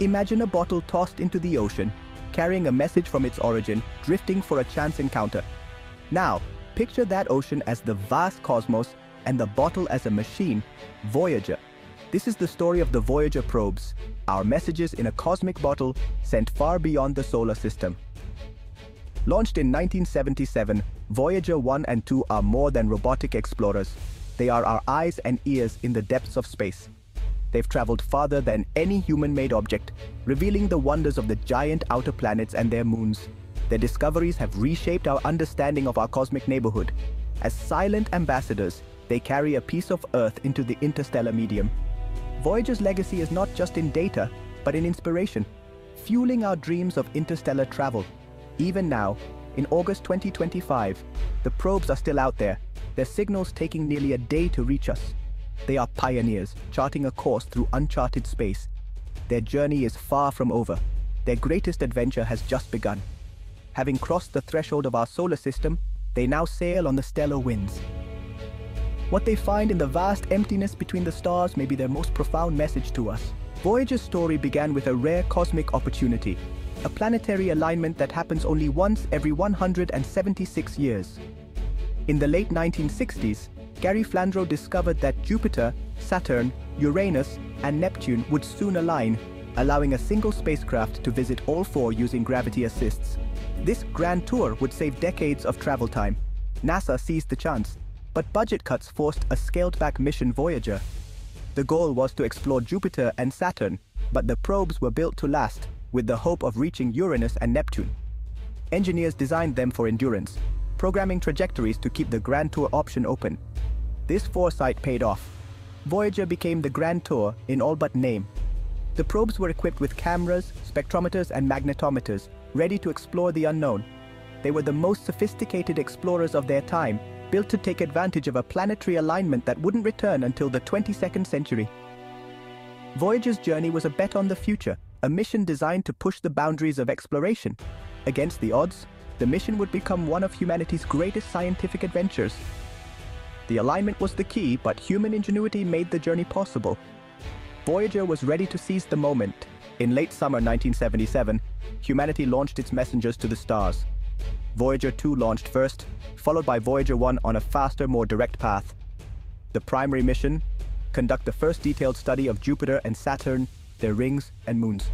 Imagine a bottle tossed into the ocean, carrying a message from its origin, drifting for a chance encounter. Now, picture that ocean as the vast cosmos and the bottle as a machine, Voyager. This is the story of the Voyager probes, our messages in a cosmic bottle sent far beyond the solar system. Launched in 1977, Voyager 1 and 2 are more than robotic explorers. They are our eyes and ears in the depths of space. They've traveled farther than any human-made object, revealing the wonders of the giant outer planets and their moons. Their discoveries have reshaped our understanding of our cosmic neighborhood. As silent ambassadors, they carry a piece of Earth into the interstellar medium. Voyager's legacy is not just in data, but in inspiration, fueling our dreams of interstellar travel. Even now, in August 2025, the probes are still out there, their signals taking nearly a day to reach us. They are pioneers, charting a course through uncharted space. Their journey is far from over. Their greatest adventure has just begun. Having crossed the threshold of our solar system, they now sail on the stellar winds. What they find in the vast emptiness between the stars may be their most profound message to us. Voyager's story began with a rare cosmic opportunity, a planetary alignment that happens only once every 176 years. In the late 1960s, Gary Flandro discovered that Jupiter, Saturn, Uranus, and Neptune would soon align, allowing a single spacecraft to visit all four using gravity assists. This grand tour would save decades of travel time. NASA seized the chance, but budget cuts forced a scaled-back mission Voyager. The goal was to explore Jupiter and Saturn, but the probes were built to last, with the hope of reaching Uranus and Neptune. Engineers designed them for endurance, programming trajectories to keep the grand tour option open. This foresight paid off. Voyager became the Grand Tour in all but name. The probes were equipped with cameras, spectrometers, and magnetometers, ready to explore the unknown. They were the most sophisticated explorers of their time, built to take advantage of a planetary alignment that wouldn't return until the 22nd century. Voyager's journey was a bet on the future, a mission designed to push the boundaries of exploration. Against the odds, the mission would become one of humanity's greatest scientific adventures. The alignment was the key, but human ingenuity made the journey possible. Voyager was ready to seize the moment. In late summer 1977, humanity launched its messengers to the stars. Voyager 2 launched first, followed by Voyager 1 on a faster, more direct path. The primary mission: conduct the first detailed study of Jupiter and Saturn, their rings and moons.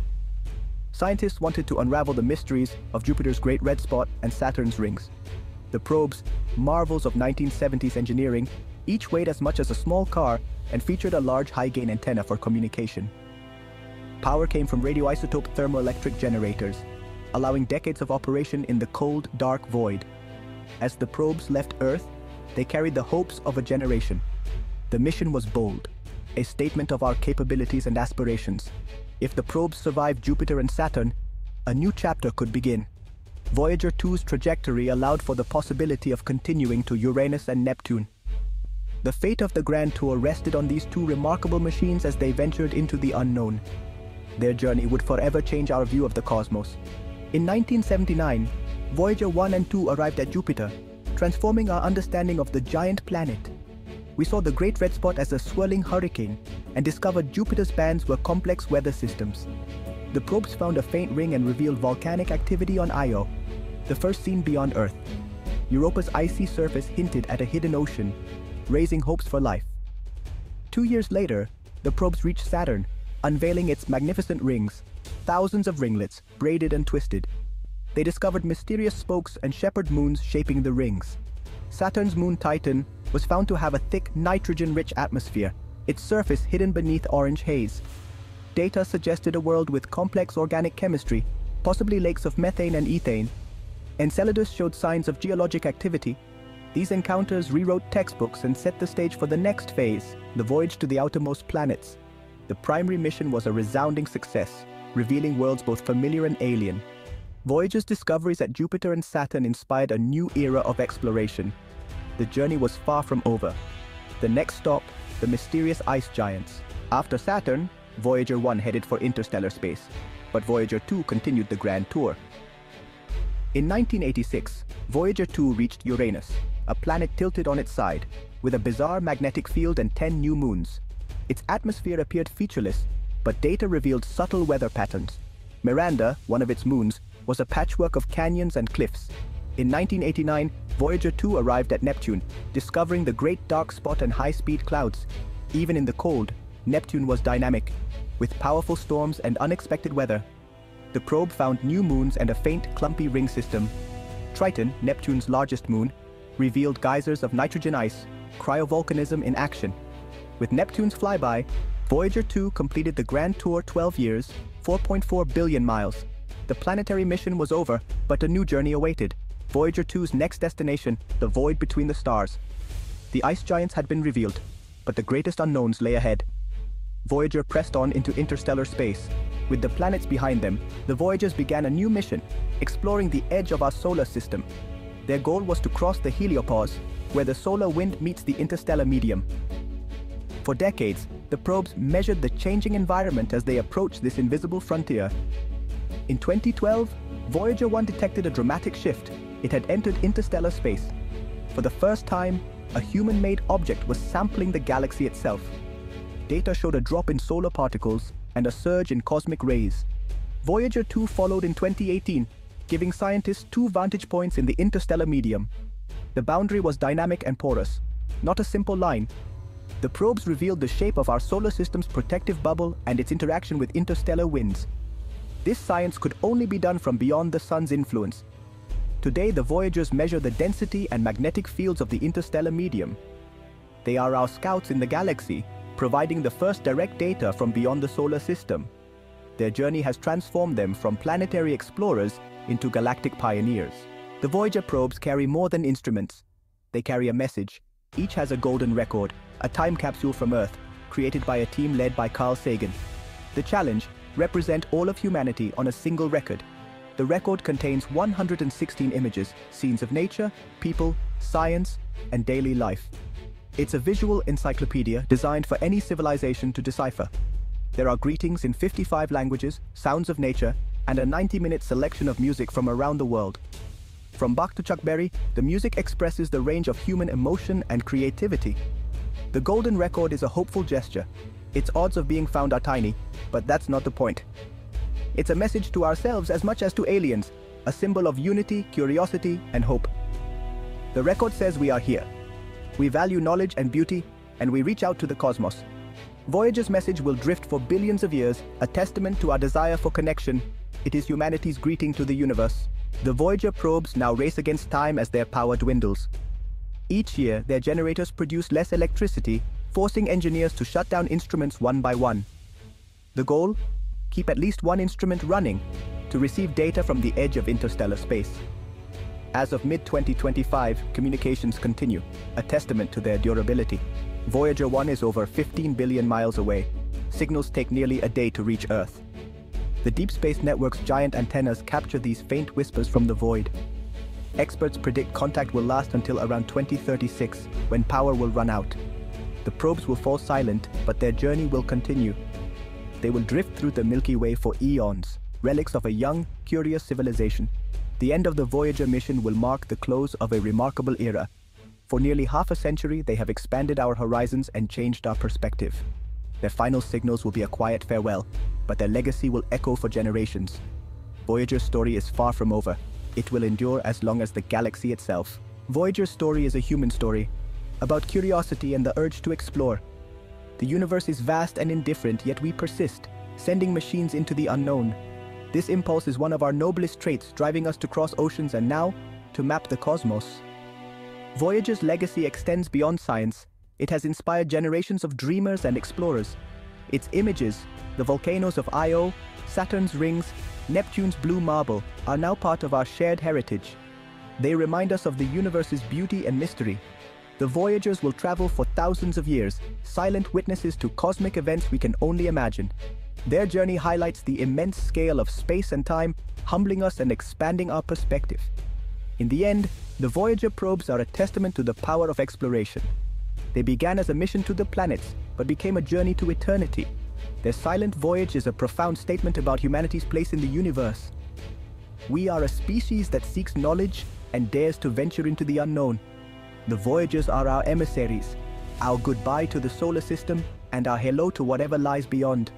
Scientists wanted to unravel the mysteries of Jupiter's Great Red Spot and Saturn's rings. The probes, marvels of 1970s engineering, each weighed as much as a small car and featured a large high-gain antenna for communication. Power came from radioisotope thermoelectric generators, allowing decades of operation in the cold, dark void. As the probes left Earth, they carried the hopes of a generation. The mission was bold, a statement of our capabilities and aspirations. If the probes survived Jupiter and Saturn, a new chapter could begin. Voyager 2's trajectory allowed for the possibility of continuing to Uranus and Neptune. The fate of the Grand Tour rested on these two remarkable machines as they ventured into the unknown. Their journey would forever change our view of the cosmos. In 1979, Voyager 1 and 2 arrived at Jupiter, transforming our understanding of the giant planet. We saw the Great Red Spot as a swirling hurricane and discovered Jupiter's bands were complex weather systems. The probes found a faint ring and revealed volcanic activity on Io, the first seen beyond Earth. Europa's icy surface hinted at a hidden ocean, raising hopes for life. 2 years later, the probes reached Saturn, unveiling its magnificent rings, thousands of ringlets, braided and twisted. They discovered mysterious spokes and shepherd moons shaping the rings. Saturn's moon Titan was found to have a thick, nitrogen-rich atmosphere, its surface hidden beneath orange haze. Data suggested a world with complex organic chemistry, possibly lakes of methane and ethane. Enceladus showed signs of geologic activity. These encounters rewrote textbooks and set the stage for the next phase, the voyage to the outermost planets. The primary mission was a resounding success, revealing worlds both familiar and alien. Voyager's discoveries at Jupiter and Saturn inspired a new era of exploration. The journey was far from over. The next stop, the mysterious ice giants. After Saturn, Voyager 1 headed for interstellar space, but Voyager 2 continued the grand tour. In 1986, Voyager 2 reached Uranus, a planet tilted on its side, with a bizarre magnetic field and 10 new moons. Its atmosphere appeared featureless, but data revealed subtle weather patterns. Miranda, one of its moons, was a patchwork of canyons and cliffs. In 1989, Voyager 2 arrived at Neptune, discovering the Great Dark Spot and high-speed clouds. Even in the cold, Neptune was dynamic, with powerful storms and unexpected weather. The probe found new moons and a faint, clumpy ring system. Triton, Neptune's largest moon, revealed geysers of nitrogen ice, cryovolcanism in action. With Neptune's flyby, Voyager 2 completed the grand tour 12 years, 4.4 billion miles. The planetary mission was over, but a new journey awaited. Voyager 2's next destination, the void between the stars. The ice giants had been revealed, but the greatest unknowns lay ahead. Voyager pressed on into interstellar space. With the planets behind them, the Voyagers began a new mission, exploring the edge of our solar system. Their goal was to cross the heliopause, where the solar wind meets the interstellar medium. For decades, the probes measured the changing environment as they approached this invisible frontier. In 2012, Voyager 1 detected a dramatic shift. It had entered interstellar space. For the first time, a human-made object was sampling the galaxy itself. Data showed a drop in solar particles and a surge in cosmic rays. Voyager 2 followed in 2018, giving scientists two vantage points in the interstellar medium. The boundary was dynamic and porous, not a simple line. The probes revealed the shape of our solar system's protective bubble and its interaction with interstellar winds. This science could only be done from beyond the sun's influence. Today, the Voyagers measure the density and magnetic fields of the interstellar medium. They are our scouts in the galaxy, providing the first direct data from beyond the solar system. Their journey has transformed them from planetary explorers into galactic pioneers. The Voyager probes carry more than instruments. They carry a message. Each has a golden record, a time capsule from Earth, created by a team led by Carl Sagan. The challenge: represent all of humanity on a single record. The record contains 116 images, scenes of nature, people, science, and daily life. It's a visual encyclopedia designed for any civilization to decipher. There are greetings in 55 languages, sounds of nature, and a 90-minute selection of music from around the world. From Bach to Chuck Berry, the music expresses the range of human emotion and creativity. The Golden Record is a hopeful gesture. Its odds of being found are tiny, but that's not the point. It's a message to ourselves as much as to aliens, a symbol of unity, curiosity, and hope. The record says we are here. We value knowledge and beauty, and we reach out to the cosmos. Voyager's message will drift for billions of years, a testament to our desire for connection. It is humanity's greeting to the universe. The Voyager probes now race against time as their power dwindles. Each year, their generators produce less electricity, forcing engineers to shut down instruments one by one. The goal? Keep at least one instrument running to receive data from the edge of interstellar space. As of mid-2025, communications continue, a testament to their durability. Voyager 1 is over 15 billion miles away. Signals take nearly a day to reach Earth. The Deep Space Network's giant antennas capture these faint whispers from the void. Experts predict contact will last until around 2036, when power will run out. The probes will fall silent, but their journey will continue. They will drift through the Milky Way for eons, relics of a young, curious civilization. The end of the Voyager mission will mark the close of a remarkable era. For nearly half a century, they have expanded our horizons and changed our perspective. Their final signals will be a quiet farewell, but their legacy will echo for generations. Voyager's story is far from over. It will endure as long as the galaxy itself. Voyager's story is a human story, about curiosity and the urge to explore. The universe is vast and indifferent, yet we persist, sending machines into the unknown. This impulse is one of our noblest traits, driving us to cross oceans and now, to map the cosmos. Voyager's legacy extends beyond science. It has inspired generations of dreamers and explorers. Its images, the volcanoes of Io, Saturn's rings, Neptune's blue marble, are now part of our shared heritage. They remind us of the universe's beauty and mystery. The Voyagers will travel for thousands of years, silent witnesses to cosmic events we can only imagine. Their journey highlights the immense scale of space and time, humbling us and expanding our perspective. In the end, the Voyager probes are a testament to the power of exploration. They began as a mission to the planets, but became a journey to eternity. Their silent voyage is a profound statement about humanity's place in the universe. We are a species that seeks knowledge and dares to venture into the unknown. The Voyagers are our emissaries, our goodbye to the solar system, and our hello to whatever lies beyond.